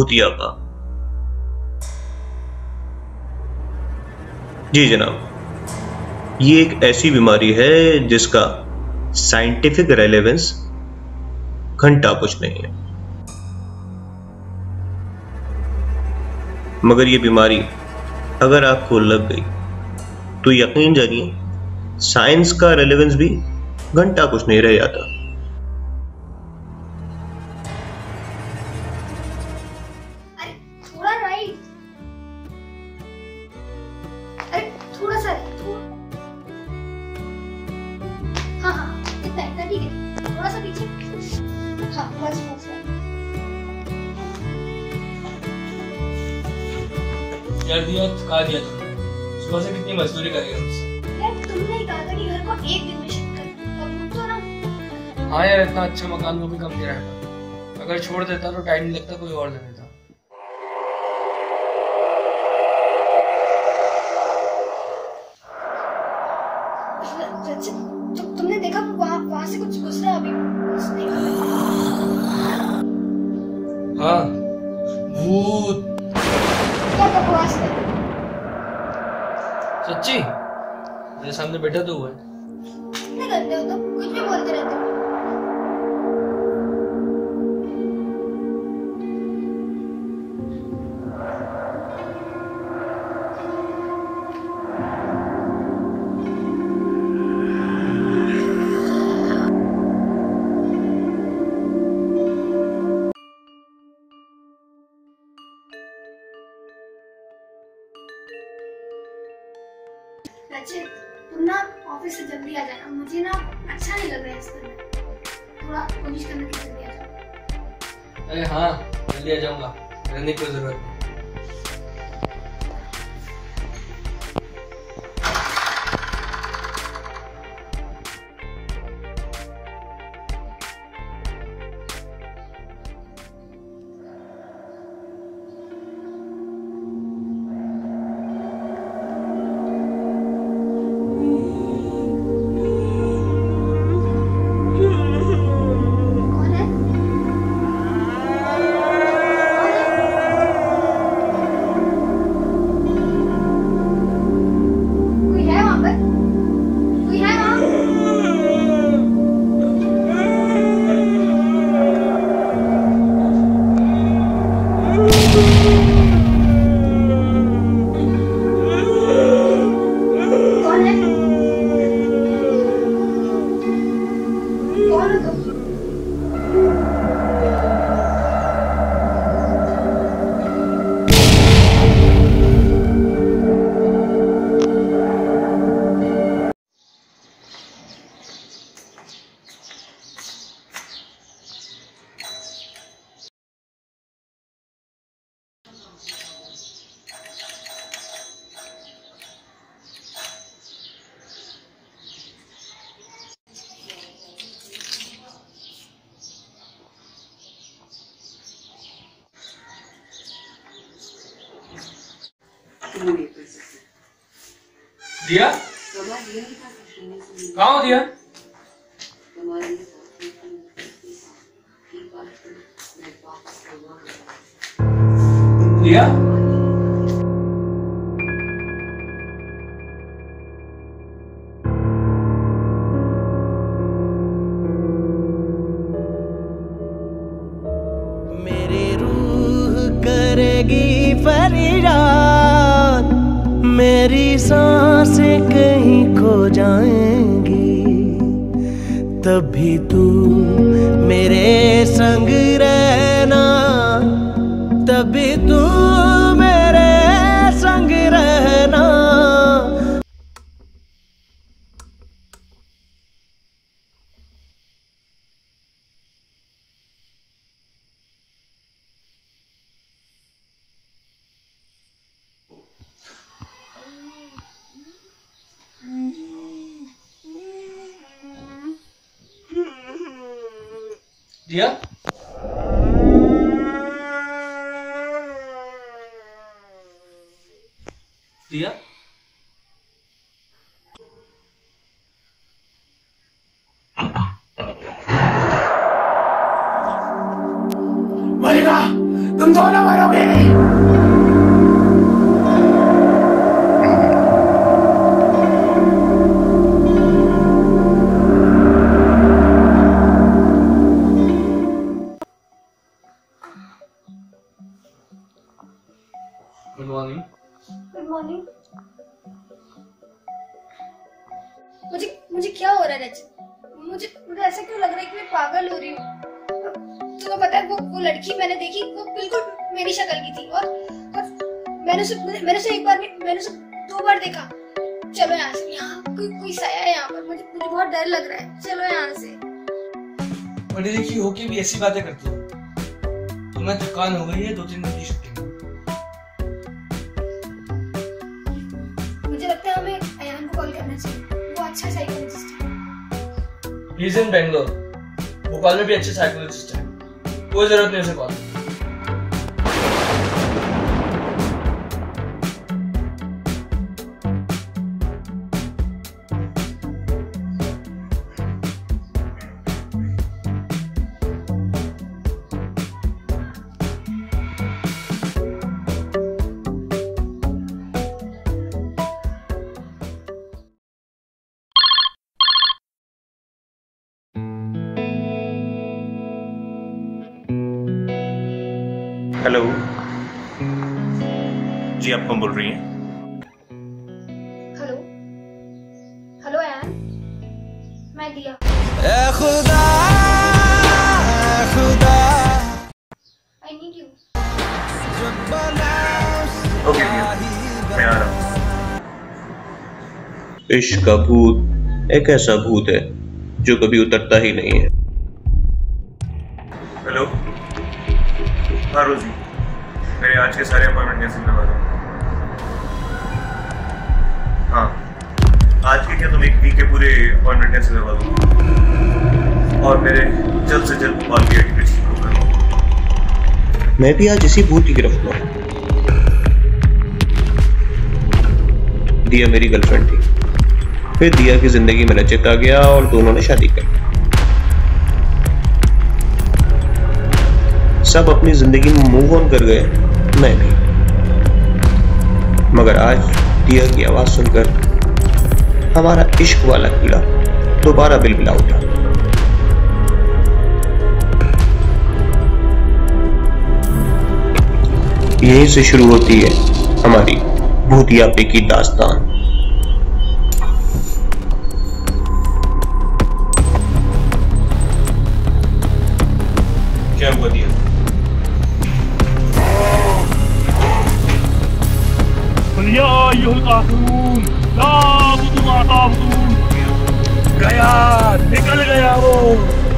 खो दिया था। जी जनाब, ये एक ऐसी बीमारी है जिसका साइंटिफिक रेलेवेंस घंटा कुछ नहीं है, मगर ये बीमारी अगर आपको लग गई तो यकीन जानिए साइंस का रेलेवेंस भी घंटा कुछ नहीं रह जाता। कर दिया थका दिया तुमने, सुबह से कितनी मजदूरी करी हमसे। यार तुमने ही कहा था कि घर को एक दिन में शिफ्ट कर तो ना। हाँ यार, इतना अच्छा मकान वो भी कम किराए पर, अगर छोड़ देता तो टाइम नहीं लगता, कोई और ले लेता। तुमने देखा वहाँ से कुछ गुजरा अभी? हाँ, भूत। सच्ची मेरे सामने बैठा तो हुआ है। कितने गंदे हो तुम, कुछ भी बोलते रहते हो। तुम ना ऑफिस से जल्दी आ जाना, मुझे ना अच्छा नहीं लग रहा है इस तरह। थोड़ा कोशिश करना कि जल्दी आ जाओ। अरे हाँ, जल्दी आ जाऊंगा, रहने की जरूरत नहीं। दिया कहाँ हो दिया? दिया मेरी रूह करेगी फरियाद, मेरी सांसें कहीं खो जाएंगी, तभी तू मेरे संग रहना, तभी तू मेरे संग रहना। दिया दिया मरेगा तुम दोनों मरोगे। Good morning. Good morning. मुझे क्या हो रहा है? मुझे ऐसा क्यों लग रहा है कि मैं पागल हो रही हूँ? तुम्हें पता है वो लड़की मैंने देखी, वो बिल्कुल मेरी शक्ल की थी और मैंने उसे एक बार नहीं, मैंने उसे 2 बार देखा। चलो यहाँ से, यहाँ कोई साया है यहाँ पर। मुझे बहुत डर लग रहा है, चलो यहाँ से। बड़ी देखी हो के भी ऐसी बातें करती हो। तुम्हें थकान हो गई है, 2-3 दिन की छुट्टी। मुझे लगता है हमें अयान को कॉल करना चाहिए, वो अच्छा साइकोलॉजिस्ट है। He is in Bangalore, Bhopal में भी अच्छे साइकोलॉजिस्ट है, कोई जरूरत नहीं उसे कॉल। हेलो जी, आप कौन बोल रही हैं? हेलो हेलो अयान, मैं दिया। ए खुदा, ए खुदा, आई नीड यू। ओके दिया, मैं आ रहा हूँ। इश्क का भूत एक ऐसा भूत है जो कभी उतरता ही नहीं है। हेलो हाँ रोजी, मेरे आज के सारे अपॉइंटमेंट कैंसिल करवा दो। हाँ आज के क्या, तुम एक वीक के पूरे अपॉइंटमेंट कैंसिल करवा दो और मेरे जल्द से जल्द कॉल की एक्टिविटी शुरू करो। मैं भी आज इसी भूत की गिरफ्त में हूँ। दिया मेरी गर्लफ्रेंड थी, फिर दिया की जिंदगी में रचेत आ गया और दोनों ने शादी कर ली। सब अपनी जिंदगी में मूव ऑन कर गए, मैं भी। मगर आज दिया की आवाज सुनकर हमारा इश्क वाला कीड़ा दोबारा बिलबिला उठा। यहीं से शुरू होती है हमारी भूतियापे की दास्तान। क्या हुआ दिया? يا أيها القاهرون لا بدو ما تعبدون गया निकल गया वो।